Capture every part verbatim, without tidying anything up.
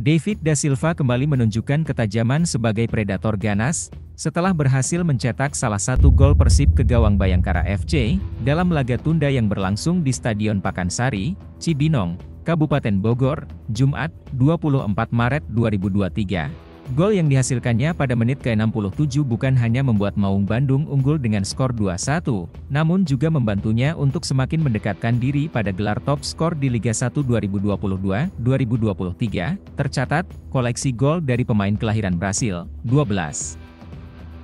David Da Silva kembali menunjukkan ketajaman sebagai predator ganas, setelah berhasil mencetak salah satu gol Persib ke gawang Bayangkara F C, dalam laga tunda yang berlangsung di Stadion Pakansari, Cibinong, Kabupaten Bogor, Jumat, dua puluh empat Maret dua ribu dua puluh tiga. Gol yang dihasilkannya pada menit ke enam puluh tujuh bukan hanya membuat Maung Bandung unggul dengan skor dua satu, namun juga membantunya untuk semakin mendekatkan diri pada gelar top skor di Liga satu dua ribu dua puluh dua dua ribu dua puluh tiga, tercatat, koleksi gol dari pemain kelahiran Brasil, dua belas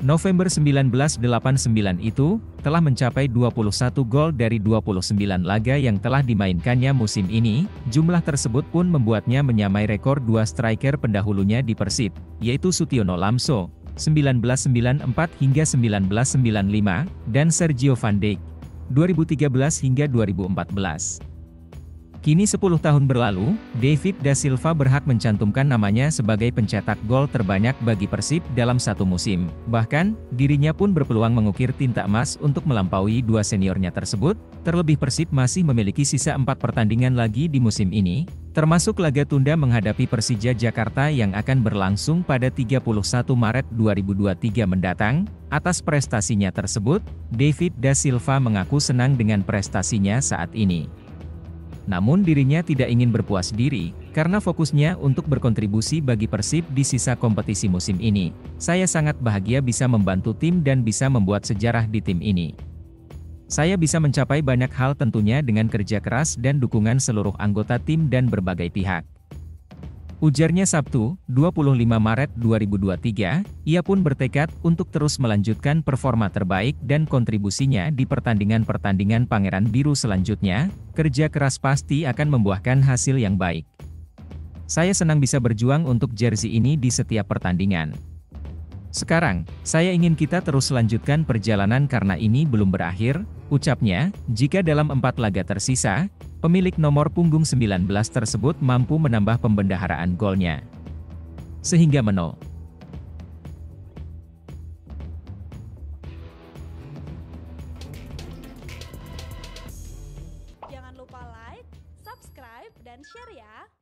November seribu sembilan ratus delapan puluh sembilan itu, telah mencapai dua puluh satu gol dari dua puluh sembilan laga yang telah dimainkannya musim ini. Jumlah tersebut pun membuatnya menyamai rekor dua striker pendahulunya di Persib, yaitu Sutiono Lamso, seribu sembilan ratus sembilan puluh empat hingga seribu sembilan ratus sembilan puluh lima, dan Sergio van Dijk, dua ribu tiga belas hingga dua ribu empat belas. Kini sepuluh tahun berlalu, David Da Silva berhak mencantumkan namanya sebagai pencetak gol terbanyak bagi Persib dalam satu musim. Bahkan, dirinya pun berpeluang mengukir tinta emas untuk melampaui dua seniornya tersebut, terlebih Persib masih memiliki sisa empat pertandingan lagi di musim ini, termasuk laga tunda menghadapi Persija Jakarta yang akan berlangsung pada tiga puluh satu Maret dua ribu dua puluh tiga mendatang. Atas prestasinya tersebut, David Da Silva mengaku senang dengan prestasinya saat ini. Namun dirinya tidak ingin berpuas diri, karena fokusnya untuk berkontribusi bagi Persib di sisa kompetisi musim ini. Saya sangat bahagia bisa membantu tim dan bisa membuat sejarah di tim ini. Saya bisa mencapai banyak hal tentunya dengan kerja keras dan dukungan seluruh anggota tim dan berbagai pihak. Ujarnya Sabtu, dua puluh lima Maret dua ribu dua puluh tiga, ia pun bertekad untuk terus melanjutkan performa terbaik dan kontribusinya di pertandingan-pertandingan Pangeran Biru selanjutnya. Kerja keras pasti akan membuahkan hasil yang baik. Saya senang bisa berjuang untuk jersey ini di setiap pertandingan. Sekarang, saya ingin kita terus lanjutkan perjalanan karena ini belum berakhir, ucapnya. Jika dalam empat laga tersisa, pemilik nomor punggung sembilan belas tersebut mampu menambah pembendaharaan golnya, sehingga menol. Jangan lupa like, subscribe, dan share ya!